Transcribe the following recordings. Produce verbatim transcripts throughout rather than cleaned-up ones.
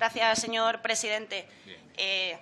Gracias, señor presidente. Eh,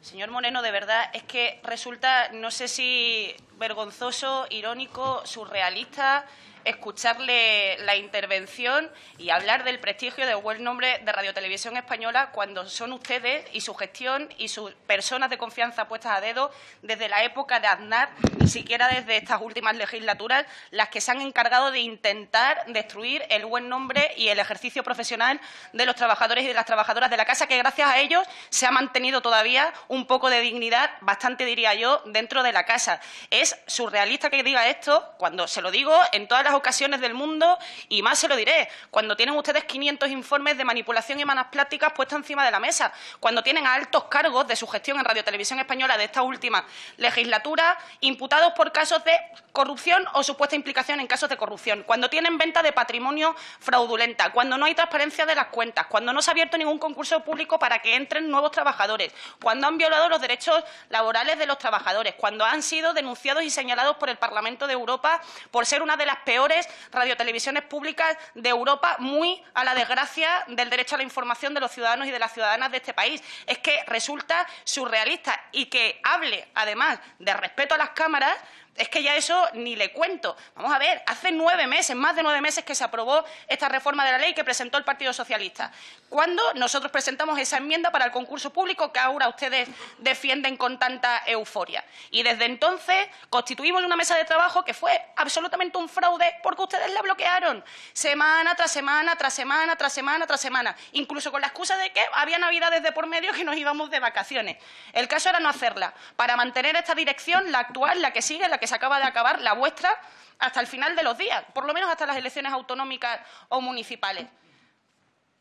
señor Moreno, de verdad, es que resulta, no sé si vergonzoso, irónico, surrealista, escucharle la intervención y hablar del prestigio y del buen nombre de Radiotelevisión Española cuando son ustedes y su gestión y sus personas de confianza puestas a dedo desde la época de Aznar, ni siquiera desde estas últimas legislaturas, las que se han encargado de intentar destruir el buen nombre y el ejercicio profesional de los trabajadores y de las trabajadoras de la casa, que gracias a ellos se ha mantenido todavía un poco de dignidad, bastante diría yo, dentro de la casa. Es surrealista que diga esto cuando se lo digo en todas las ocasiones del mundo, y más se lo diré cuando tienen ustedes quinientos informes de manipulación y malas prácticas puestos encima de la mesa, cuando tienen a altos cargos de su gestión en Radiotelevisión Española de esta última legislatura imputados por casos de corrupción o supuesta implicación en casos de corrupción, cuando tienen venta de patrimonio fraudulenta, cuando no hay transparencia de las cuentas, cuando no se ha abierto ningún concurso público para que entren nuevos trabajadores, cuando han violado los derechos laborales de los trabajadores, cuando han sido denunciados y señalados por el Parlamento de Europa por ser una de las peores radiotelevisiones públicas de Europa, muy a la desgracia del derecho a la información de los ciudadanos y de las ciudadanas de este país. Es que resulta surrealista, y que hable, además, de respeto a las cámaras, es que ya eso ni le cuento. Vamos a ver, hace nueve meses, más de nueve meses que se aprobó esta reforma de la ley que presentó el Partido Socialista, cuando nosotros presentamos esa enmienda para el concurso público que ahora ustedes defienden con tanta euforia. Y desde entonces constituimos una mesa de trabajo que fue absolutamente un fraude porque ustedes la bloquearon semana tras semana, tras semana, tras semana, tras semana, incluso con la excusa de que había navidades de por medio, que nos íbamos de vacaciones. El caso era no hacerla, para mantener esta dirección, la actual, la que sigue, la que se acaba de acabar, la vuestra, hasta el final de los días, por lo menos hasta las elecciones autonómicas o municipales.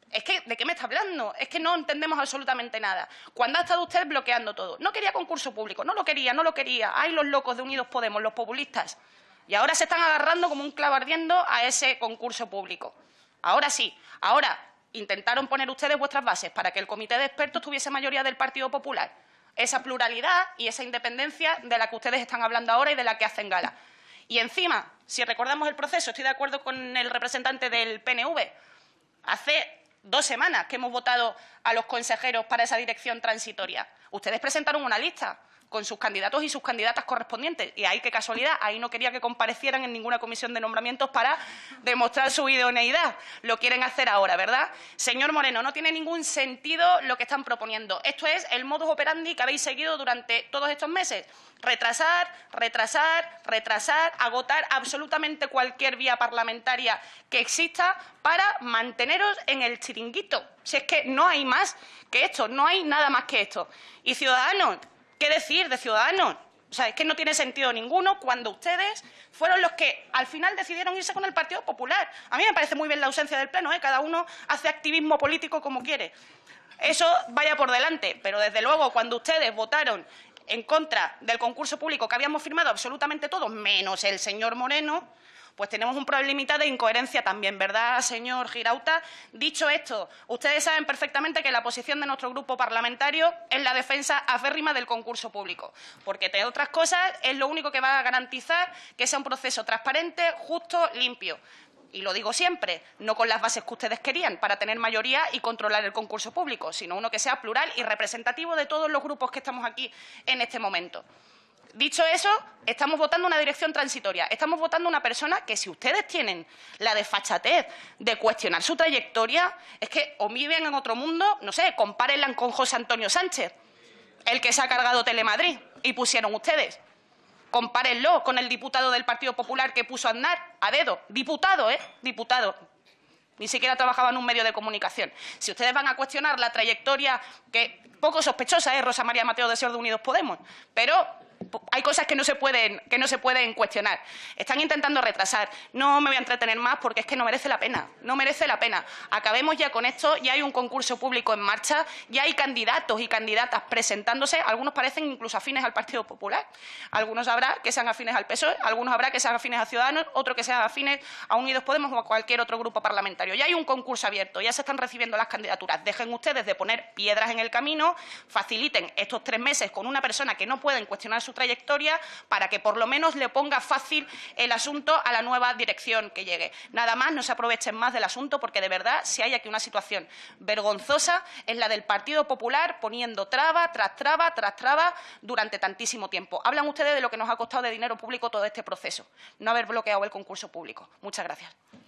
Es que, ¿de qué me está hablando? Es que no entendemos absolutamente nada. Cuando ha estado usted bloqueando todo. No quería concurso público, no lo quería, no lo quería. Ay, los locos de Unidos Podemos, los populistas. Y ahora se están agarrando como un clavo ardiendo a ese concurso público. Ahora sí, ahora intentaron poner ustedes vuestras bases para que el comité de expertos tuviese mayoría del Partido Popular. Esa pluralidad y esa independencia de la que ustedes están hablando ahora y de la que hacen gala. Y encima, si recordamos el proceso, estoy de acuerdo con el representante del P N V, hace dos semanas que hemos votado a los consejeros para esa dirección transitoria. Ustedes presentaron una lista con sus candidatos y sus candidatas correspondientes. Y ahí, qué casualidad, ahí no quería que comparecieran en ninguna comisión de nombramientos para demostrar su idoneidad. Lo quieren hacer ahora, ¿verdad? Señor Moreno, no tiene ningún sentido lo que están proponiendo. Esto es el modus operandi que habéis seguido durante todos estos meses. Retrasar, retrasar, retrasar, agotar absolutamente cualquier vía parlamentaria que exista para manteneros en el chiringuito. Si es que no hay más que esto, no hay nada más que esto. Y Ciudadanos, ¿qué decir de Ciudadanos? O sea, es que no tiene sentido ninguno cuando ustedes fueron los que al final decidieron irse con el Partido Popular. A mí me parece muy bien la ausencia del Pleno, ¿eh? Cada uno hace activismo político como quiere. Eso vaya por delante, pero desde luego cuando ustedes votaron en contra del concurso público que habíamos firmado absolutamente todos, menos el señor Moreno, pues tenemos un problemita de incoherencia también, ¿verdad, señor Girauta? Dicho esto, ustedes saben perfectamente que la posición de nuestro grupo parlamentario es la defensa aférrima del concurso público, porque, entre otras cosas, es lo único que va a garantizar que sea un proceso transparente, justo, limpio. Y lo digo siempre, no con las bases que ustedes querían para tener mayoría y controlar el concurso público, sino uno que sea plural y representativo de todos los grupos que estamos aquí en este momento. Dicho eso, estamos votando una dirección transitoria. Estamos votando una persona que, si ustedes tienen la desfachatez de cuestionar su trayectoria, es que o viven en otro mundo, no sé, compárenla con José Antonio Sánchez, el que se ha cargado Telemadrid y pusieron ustedes. Compárenlo con el diputado del Partido Popular que puso a Aznar a dedo. Diputado, ¿eh? Diputado. Ni siquiera trabajaba en un medio de comunicación. Si ustedes van a cuestionar la trayectoria, que poco sospechosa es Rosa María Mateo de ser de Unidos Podemos, pero hay cosas que no se pueden, que no se pueden cuestionar. Están intentando retrasar. No me voy a entretener más porque es que no merece la pena. No merece la pena. Acabemos ya con esto. Ya hay un concurso público en marcha. Ya hay candidatos y candidatas presentándose. Algunos parecen incluso afines al Partido Popular. Algunos habrá que sean afines al P S O E. Algunos habrá que sean afines a Ciudadanos. Otros que sean afines a Unidos Podemos o a cualquier otro grupo parlamentario. Ya hay un concurso abierto. Ya se están recibiendo las candidaturas. Dejen ustedes de poner piedras en el camino. Faciliten estos tres meses con una persona que no pueden cuestionar su trabajo trayectoria para que por lo menos le ponga fácil el asunto a la nueva dirección que llegue. Nada más, no se aprovechen más del asunto, porque de verdad, si hay aquí una situación vergonzosa, es la del Partido Popular poniendo traba tras traba tras traba durante tantísimo tiempo. Hablan ustedes de lo que nos ha costado de dinero público todo este proceso, no haber bloqueado el concurso público. Muchas gracias.